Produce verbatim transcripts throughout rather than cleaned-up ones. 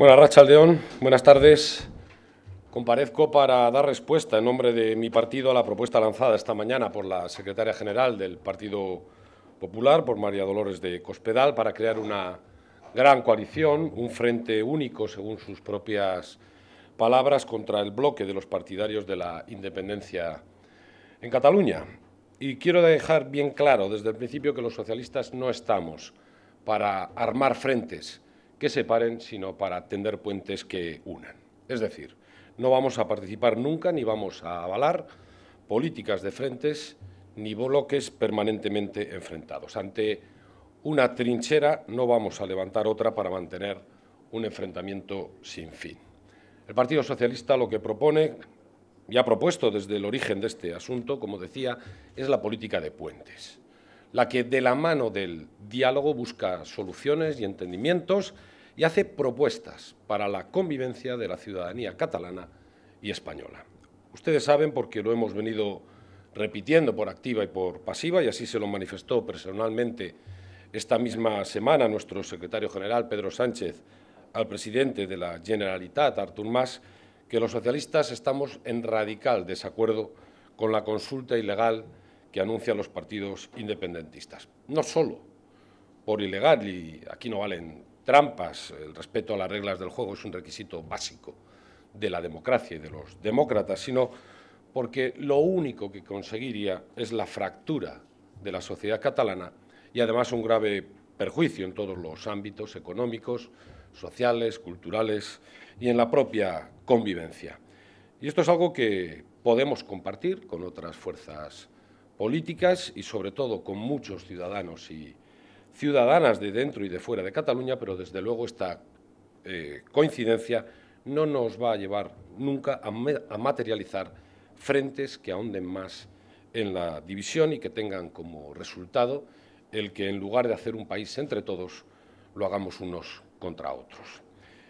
Bueno, Rachel León, buenas tardes. Comparezco para dar respuesta en nombre de mi partido a la propuesta lanzada esta mañana por la secretaria general del Partido Popular, por María Dolores de Cospedal, para crear una gran coalición, un frente único, según sus propias palabras, contra el bloque de los partidarios de la independencia en Cataluña. Y quiero dejar bien claro desde el principio que los socialistas no estamos para armar frentes que separen, sino para tender puentes que unan. Es decir, no vamos a participar nunca ni vamos a avalar políticas de frentes ni bloques permanentemente enfrentados. Ante una trinchera no vamos a levantar otra para mantener un enfrentamiento sin fin. El Partido Socialista lo que propone, y ha propuesto desde el origen de este asunto, como decía, es la política de puentes, la que de la mano del diálogo busca soluciones y entendimientos y hace propuestas para la convivencia de la ciudadanía catalana y española. Ustedes saben, porque lo hemos venido repitiendo por activa y por pasiva, y así se lo manifestó personalmente esta misma semana nuestro secretario general, Pedro Sánchez, al presidente de la Generalitat, Artur Mas, que los socialistas estamos en radical desacuerdo con la consulta ilegal que anuncian los partidos independentistas. No solo por ilegal, y aquí no valen trampas, el respeto a las reglas del juego es un requisito básico de la democracia y de los demócratas, sino porque lo único que conseguiría es la fractura de la sociedad catalana y además un grave perjuicio en todos los ámbitos económicos, sociales, culturales y en la propia convivencia. Y esto es algo que podemos compartir con otras fuerzas políticas y sobre todo con muchos ciudadanos y ciudadanas de dentro y de fuera de Cataluña, pero desde luego esta eh, coincidencia no nos va a llevar nunca a, a materializar frentes que ahonden más en la división y que tengan como resultado el que en lugar de hacer un país entre todos, lo hagamos unos contra otros.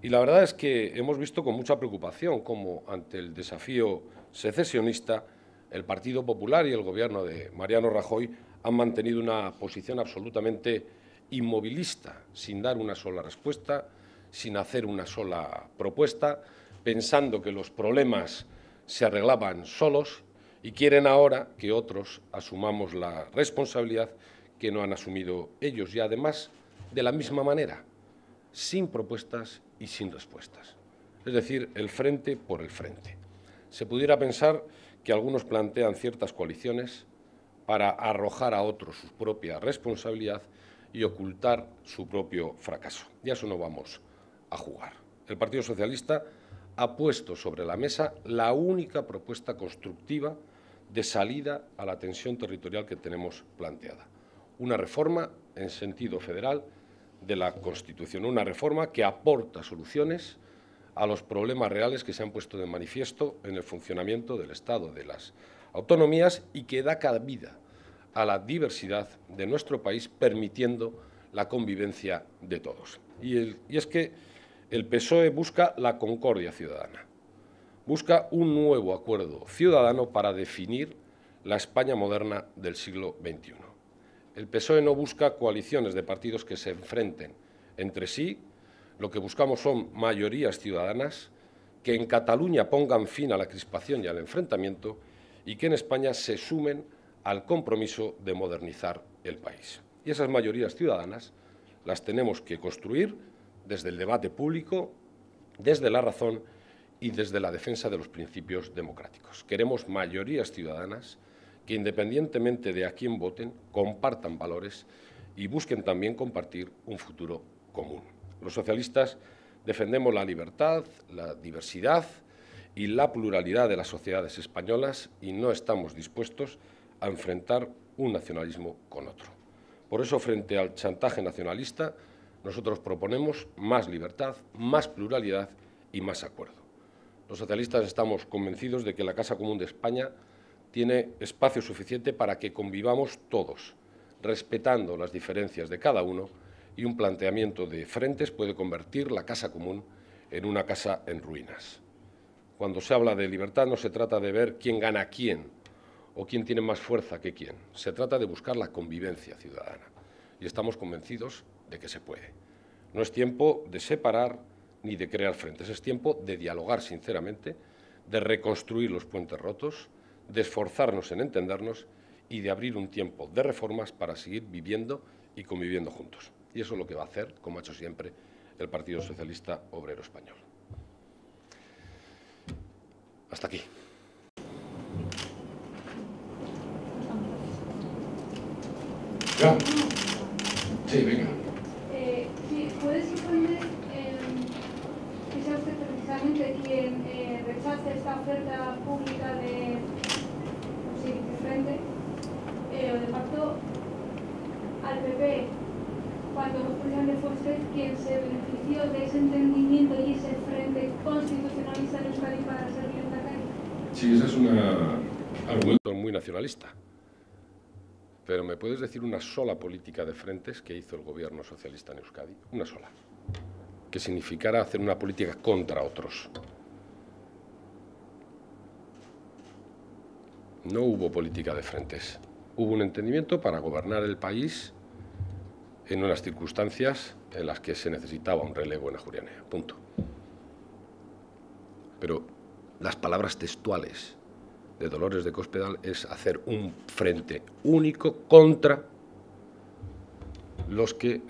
Y la verdad es que hemos visto con mucha preocupación cómo ante el desafío secesionista el Partido Popular y el Gobierno de Mariano Rajoy han mantenido una posición absolutamente inmovilista, sin dar una sola respuesta, sin hacer una sola propuesta, pensando que los problemas se arreglaban solos y quieren ahora que otros asumamos la responsabilidad que no han asumido ellos y además de la misma manera, sin propuestas y sin respuestas. Es decir, el frente por el frente. Se pudiera pensar que algunos plantean ciertas coaliciones para arrojar a otros su propia responsabilidad y ocultar su propio fracaso. Y a eso no vamos a jugar. El Partido Socialista ha puesto sobre la mesa la única propuesta constructiva de salida a la tensión territorial que tenemos planteada. Una reforma en sentido federal de la Constitución, una reforma que aporta soluciones a los problemas reales que se han puesto de manifiesto en el funcionamiento del Estado, de las autonomías y que da cabida a la diversidad de nuestro país, permitiendo la convivencia de todos. Y, el, y es que el P S O E busca la concordia ciudadana, busca un nuevo acuerdo ciudadano para definir la España moderna del siglo veintiuno. El P S O E no busca coaliciones de partidos que se enfrenten entre sí. Lo que buscamos son mayorías ciudadanas que en Cataluña pongan fin a la crispación y al enfrentamiento y que en España se sumen al compromiso de modernizar el país. Y esas mayorías ciudadanas las tenemos que construir desde el debate público, desde la razón y desde la defensa de los principios democráticos. Queremos mayorías ciudadanas que, independientemente de a quién voten, compartan valores y busquen también compartir un futuro común. Los socialistas defendemos la libertad, la diversidad y la pluralidad de las sociedades españolas y no estamos dispuestos a enfrentar un nacionalismo con otro. Por eso, frente al chantaje nacionalista, nosotros proponemos más libertad, más pluralidad y más acuerdo. Los socialistas estamos convencidos de que la Casa Común de España tiene espacio suficiente para que convivamos todos, respetando las diferencias de cada uno, y un planteamiento de frentes puede convertir la casa común en una casa en ruinas. Cuando se habla de libertad no se trata de ver quién gana a quién o quién tiene más fuerza que quién. Se trata de buscar la convivencia ciudadana y estamos convencidos de que se puede. No es tiempo de separar ni de crear frentes. Es tiempo de dialogar sinceramente, de reconstruir los puentes rotos, de esforzarnos en entendernos y de abrir un tiempo de reformas para seguir viviendo y conviviendo juntos. Y eso es lo que va a hacer, como ha hecho siempre, el Partido Socialista Obrero Español. Hasta aquí. ¿Ya? Sí, venga. Eh, sí, ¿puedes suponer eh, que sea usted precisamente quien eh, rechace esta oferta pública de, sí, de frente eh, o de pacto al P P, cuando precisamente fue usted quien se benefició de ese entendimiento y ese frente constitucionalista en Euskadi para ser lehendakari? Sí, ese es un argumento muy nacionalista. Pero ¿me puedes decir una sola política de frentes que hizo el gobierno socialista en Euskadi? Una sola. Que significara hacer una política contra otros. No hubo política de frentes. Hubo un entendimiento para gobernar el país en unas circunstancias en las que se necesitaba un relevo en Ajuria. Punto. Pero las palabras textuales de Dolores de Cospedal es hacer un frente único contra los que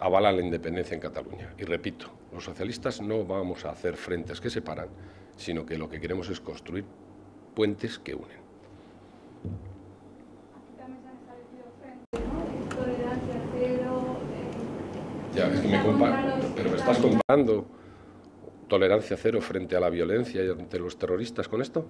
avalan la independencia en Cataluña. Y repito, los socialistas no vamos a hacer frentes que separan, sino que lo que queremos es construir puentes que unen. Ya, es que me comparo, pero me estás comparando tolerancia cero frente a la violencia y ante los terroristas con esto.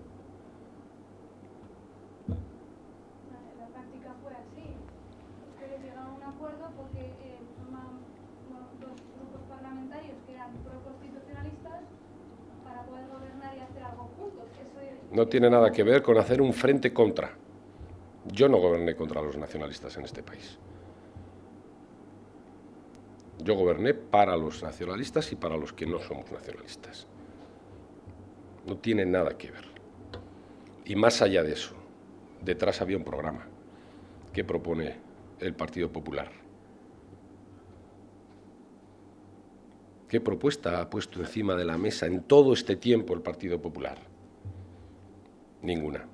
No tiene nada que ver con hacer un frente contra. Yo no goberné contra los nacionalistas en este país. Yo goberné para los nacionalistas y para los que no somos nacionalistas. No tiene nada que ver. Y más allá de eso, detrás había un programa que propone el Partido Popular. ¿Qué propuesta ha puesto encima de la mesa en todo este tiempo el Partido Popular? Ninguna.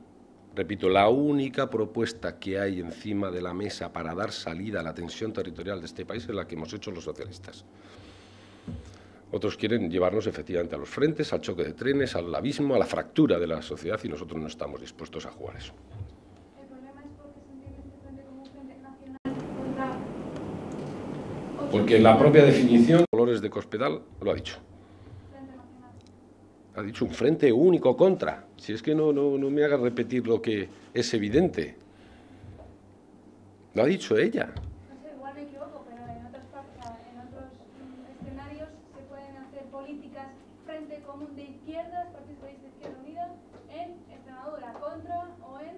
Repito, la única propuesta que hay encima de la mesa para dar salida a la tensión territorial de este país es la que hemos hecho los socialistas. Otros quieren llevarnos efectivamente a los frentes, al choque de trenes, al abismo, a la fractura de la sociedad y nosotros no estamos dispuestos a jugar eso. El problema es porque se entiende este frente como un frente nacional contra... Porque la propia definición, Dolores de Cospedal lo ha dicho. Ha dicho un frente único contra. Si es que no, no, no me hagas repetir lo que es evidente. Lo ha dicho ella. No sé, igual me equivoco, pero en otros, en otros escenarios se pueden hacer políticas frente común de izquierdas, partidos de Izquierda Unida, en Extremadura, contra o en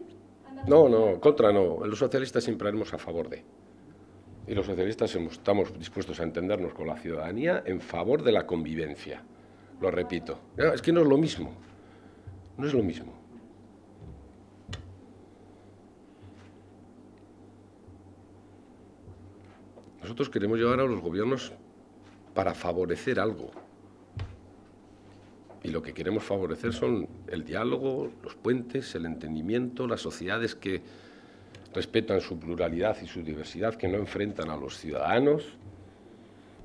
Andalucía. No, no, contra no. Los socialistas siempre haremos a favor de. Y los socialistas estamos dispuestos a entendernos con la ciudadanía en favor de la convivencia. Lo repito. Es que no es lo mismo. No es lo mismo. Nosotros queremos llevar a los gobiernos para favorecer algo. Y lo que queremos favorecer son el diálogo, los puentes, el entendimiento, las sociedades que respetan su pluralidad y su diversidad, que no enfrentan a los ciudadanos.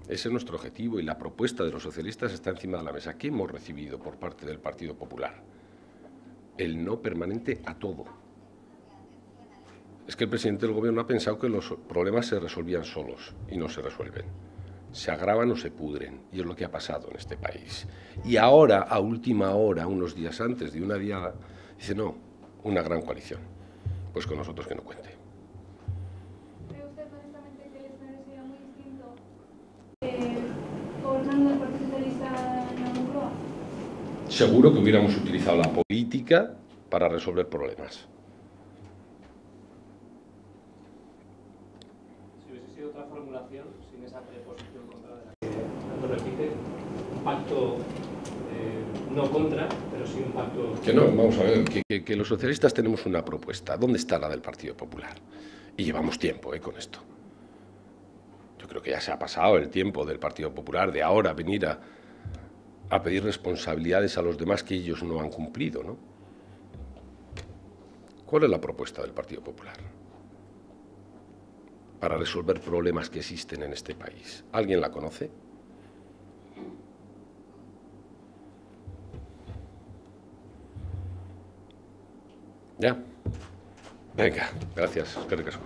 Ese es nuestro objetivo y la propuesta de los socialistas está encima de la mesa. ¿Qué hemos recibido por parte del Partido Popular? El no permanente a todo. Es que el presidente del gobierno ha pensado que los problemas se resolvían solos y no se resuelven. Se agravan o se pudren y es lo que ha pasado en este país. Y ahora, a última hora, unos días antes de una diada, dice no, una gran coalición. Pues con nosotros que no cuente. Seguro que hubiéramos utilizado la política para resolver problemas. Si hubiese sido otra formulación, sin esa preposición contra de la que tanto repite, un pacto eh, no contra, pero sí un pacto... Que no, vamos a ver, que, que, que los socialistas tenemos una propuesta. ¿Dónde está la del Partido Popular? Y llevamos tiempo eh, con esto. Yo creo que ya se ha pasado el tiempo del Partido Popular de ahora venir a... a pedir responsabilidades a los demás que ellos no han cumplido, ¿no? ¿Cuál es la propuesta del Partido Popular para resolver problemas que existen en este país? ¿Alguien la conoce? Ya. Venga, gracias.